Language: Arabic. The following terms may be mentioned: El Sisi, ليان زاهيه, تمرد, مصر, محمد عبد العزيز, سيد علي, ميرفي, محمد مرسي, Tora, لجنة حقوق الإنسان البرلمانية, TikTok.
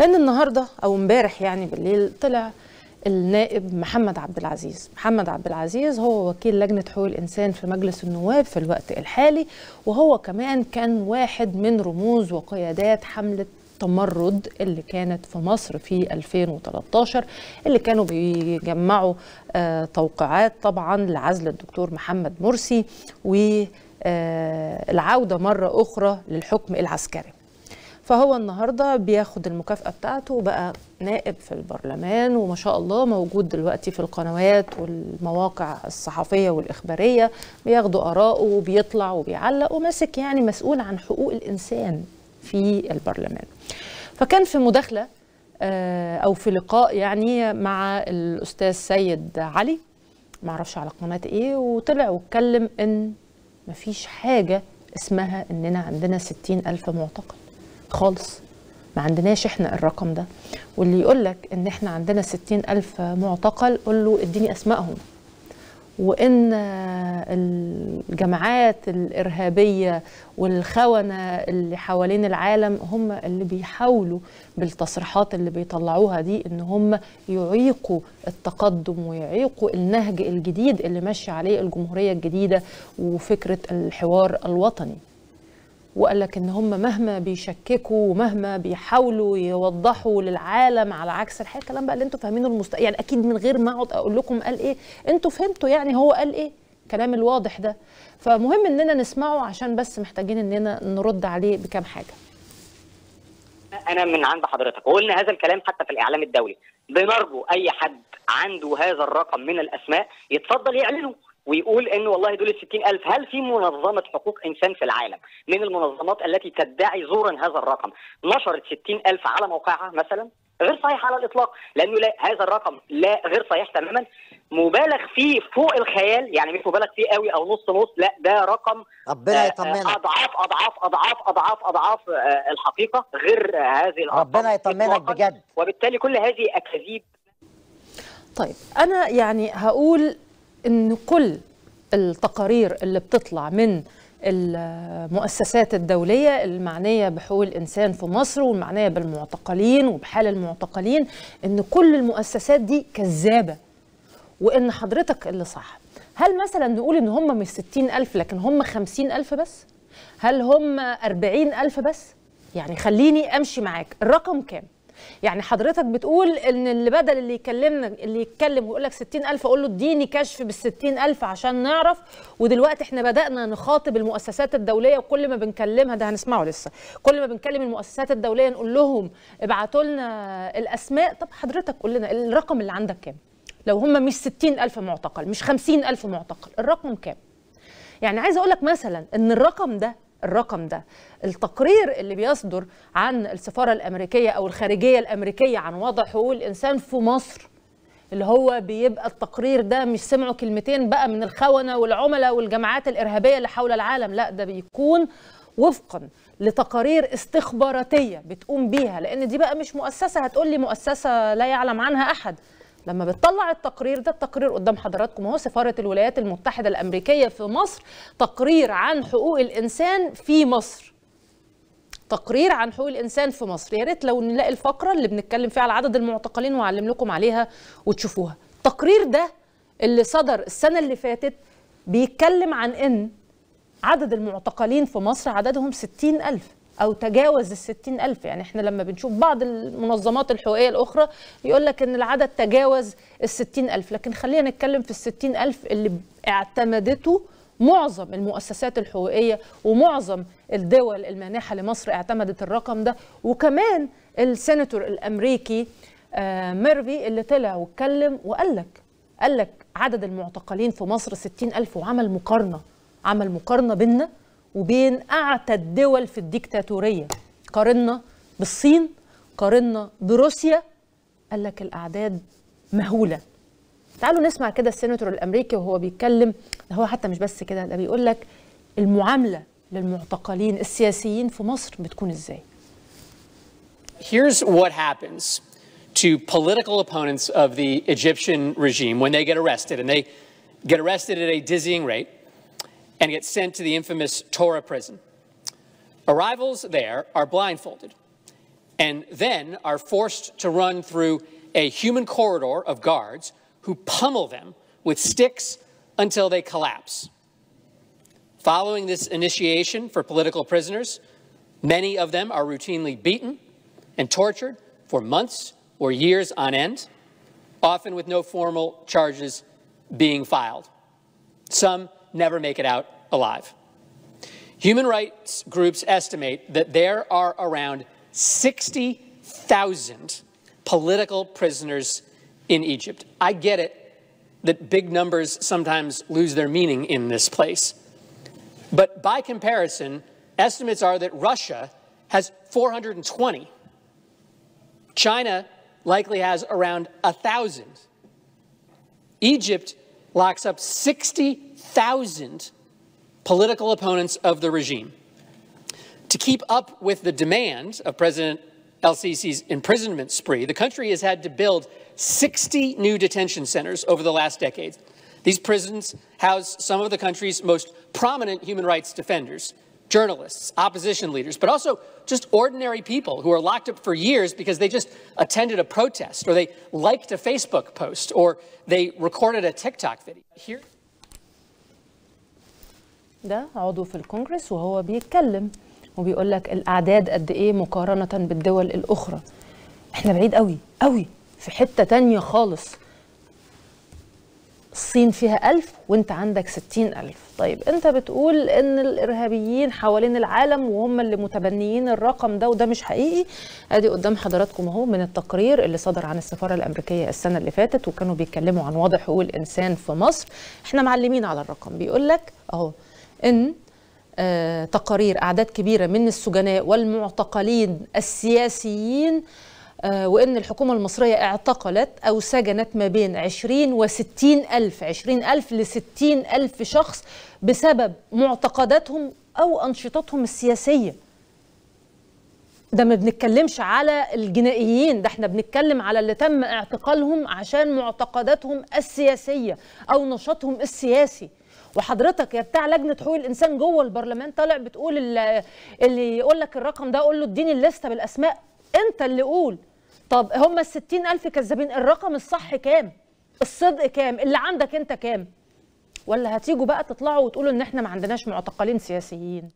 لأن النهارده أو امبارح يعني بالليل طلع النائب محمد عبد العزيز هو وكيل لجنة حقوق الإنسان في مجلس النواب في الوقت الحالي، وهو كمان كان واحد من رموز وقيادات حملة تمرد اللي كانت في مصر في 2013، اللي كانوا بيجمعوا توقيعات طبعا لعزل الدكتور محمد مرسي والعودة مرة أخرى للحكم العسكري. فهو النهارده بياخد المكافأة بتاعته وبقى نائب في البرلمان، وما شاء الله موجود دلوقتي في القنوات والمواقع الصحفية والإخبارية، بياخدوا آراءه وبيطلع وبيعلق، وماسك يعني مسؤول عن حقوق الإنسان في البرلمان. فكان في مداخلة أو في لقاء يعني مع الأستاذ سيد علي، معرفش على قناة إيه، وطلع واتكلم إن مفيش حاجة اسمها إننا عندنا 60,000 معتقل خالص، ما عندناش احنا الرقم ده، واللي يقول لك ان احنا عندنا 60,000 معتقل قول له اديني اسمائهم، وان الجماعات الارهابيه والخونه اللي حوالين العالم هم اللي بيحاولوا بالتصريحات اللي بيطلعوها دي ان هم يعيقوا التقدم ويعيقوا النهج الجديد اللي ماشي عليه الجمهوريه الجديده وفكره الحوار الوطني. وقال لك ان هم مهما بيشككوا ومهما بيحاولوا يوضحوا للعالم على عكس الحقيقه، الكلام بقى اللي انتوا فاهمينه يعني اكيد من غير ما اقعد اقول لكم قال ايه، انتوا فهمتوا يعني هو قال ايه، الكلام الواضح ده. فمهم اننا نسمعه عشان بس محتاجين اننا نرد عليه بكام حاجه. انا من عند حضرتك وقلنا هذا الكلام حتى في الاعلام الدولي، بنرجو اي حد عنده هذا الرقم من الاسماء يتفضل يعلنه ويقول إن والله دول 60,000. هل في منظمة حقوق إنسان في العالم من المنظمات التي تدعي زورا هذا الرقم نشرت 60,000 على موقعها مثلا؟ غير صحيح على الإطلاق، لأنه لا، هذا الرقم لا غير صحيح تماما، مبالغ فيه فوق الخيال، يعني مش مبالغ فيه قوي أو نص نص، لا ده رقم ربنا يطمنك أضعاف أضعاف أضعاف أضعاف أضعاف الحقيقة، غير هذه الأرقام ربنا يطمنك بجد. وبالتالي كل هذه أكاذيب. طيب أنا يعني هقول إن كل التقارير اللي بتطلع من المؤسسات الدولية المعنية بحقوق الإنسان في مصر والمعنية بالمعتقلين وبحال المعتقلين، إن كل المؤسسات دي كذابة وإن حضرتك اللي صح. هل مثلا نقول إن هم مش 60,000 لكن هم 50,000 بس؟ هل هم 40,000 بس؟ يعني خليني أمشي معاك، الرقم كام؟ يعني حضرتك بتقول ان اللي بدل اللي يتكلم ويقول لك 60,000 اقول له اديني كشف بال 60,000 عشان نعرف، ودلوقتي احنا بدانا نخاطب المؤسسات الدوليه، وكل ما بنكلمها ده هنسمعه لسه، كل ما بنكلم المؤسسات الدوليه نقول لهم ابعتوا لنا الاسماء. طب حضرتك قول لنا الرقم اللي عندك كام؟ لو هم مش 60,000 معتقل، مش 50,000 معتقل، الرقم كام؟ يعني عايزه اقول لك مثلا ان الرقم ده التقرير اللي بيصدر عن السفارة الأمريكية أو الخارجية الأمريكية عن وضع حقوق الإنسان في مصر، اللي هو بيبقى التقرير ده مش سمعوا كلمتين بقى من الخونة والعملاء والجماعات الإرهابية اللي حول العالم، لا ده بيكون وفقا لتقارير استخباراتية بتقوم بيها، لأن دي بقى مش مؤسسة هتقولي مؤسسة لا يعلم عنها أحد. لما بتطلع التقرير ده، التقرير قدام حضراتكم هو، سفارة الولايات المتحدة الأمريكية في مصر، تقرير عن حقوق الإنسان في مصر، تقرير عن حقوق الإنسان في مصر. يا ريت لو نلاقي الفقرة اللي بنتكلم فيها على عدد المعتقلين وأعلم لكم عليها وتشوفوها. التقرير ده اللي صدر السنة اللي فاتت بيتكلم عن إن عدد المعتقلين في مصر عددهم 60,000 أو تجاوز 60,000. يعني إحنا لما بنشوف بعض المنظمات الحقوقية الأخرى يقول لك إن العدد تجاوز 60,000، لكن خلينا نتكلم في 60,000 اللي اعتمدته معظم المؤسسات الحقوقية ومعظم الدول المانحة لمصر اعتمدت الرقم ده. وكمان السيناتور الأمريكي ميرفي اللي طلع واتكلم وقال لك عدد المعتقلين في مصر 60,000، وعمل مقارنة بينا وبين أعتى الدول في الديكتاتورية، قارنا بالصين، قارنا بروسيا، قال لك الأعداد مهولة. تعالوا نسمع كده السيناتور الأمريكي وهو بيتكلم، هو حتى مش بس كده، ده بيقول لك المعاملة للمعتقلين السياسيين في مصر بتكون إزاي. Here's what happens to political opponents of the Egyptian regime when they get arrested, and they get arrested at a dizzying rate and get sent to the infamous Tora prison. Arrivals there are blindfolded and then are forced to run through a human corridor of guards who pummel them with sticks until they collapse. Following this initiation for political prisoners, many of them are routinely beaten and tortured for months or years on end, often with no formal charges being filed. Some never make it out alive. Human rights groups estimate that there are around 60,000 political prisoners in Egypt. I get it that big numbers sometimes lose their meaning in this place. But by comparison, estimates are that Russia has 420. China likely has around 1,000. Egypt locks up 60,000 political opponents of the regime. To keep up with the demand of President El Sisi's imprisonment spree, the country has had to build 60 new detention centers over the last decade. These prisons house some of the country's most prominent human rights defenders, journalists, opposition leaders, but also just ordinary people who are locked up for years because they just attended a protest, or they liked a Facebook post, or they recorded a TikTok video. Here. ده عضو في الكونجرس وهو بيتكلم وبيقول لك الأعداد قد إيه مقارنة بالدول الأخرى. إحنا بعيد قوي قوي، في حتة تانية خالص. الصين فيها 1000 وانت عندك 60,000. طيب انت بتقول ان الارهابيين حوالين العالم وهم اللي متبنيين الرقم ده وده مش حقيقي. ادي قدام حضراتكم اهو من التقرير اللي صدر عن السفارة الامريكية السنة اللي فاتت، وكانوا بيتكلموا عن وضع حقوق الانسان في مصر. احنا معلمين على الرقم، بيقول لك اهو ان تقارير اعداد كبيرة من السجناء والمعتقلين السياسيين، وإن الحكومة المصرية اعتقلت أو سجنت ما بين 20 ألف ل 60 ألف شخص بسبب معتقداتهم أو أنشطتهم السياسية. ده ما بنتكلمش على الجنائيين، ده احنا بنتكلم على اللي تم اعتقالهم عشان معتقداتهم السياسية أو نشاطهم السياسي. وحضرتك يا بتاع لجنه حقوق الانسان جوه البرلمان طالع بتقول اللي يقول لك الرقم ده قول له اديني الليسته بالاسماء، انت اللي قول. طب هم ال 60,000 كذابين، الرقم الصح كام؟ الصدق كام؟ اللي عندك انت كام؟ ولا هتيجوا بقى تطلعوا وتقولوا ان احنا ما عندناش معتقلين سياسيين؟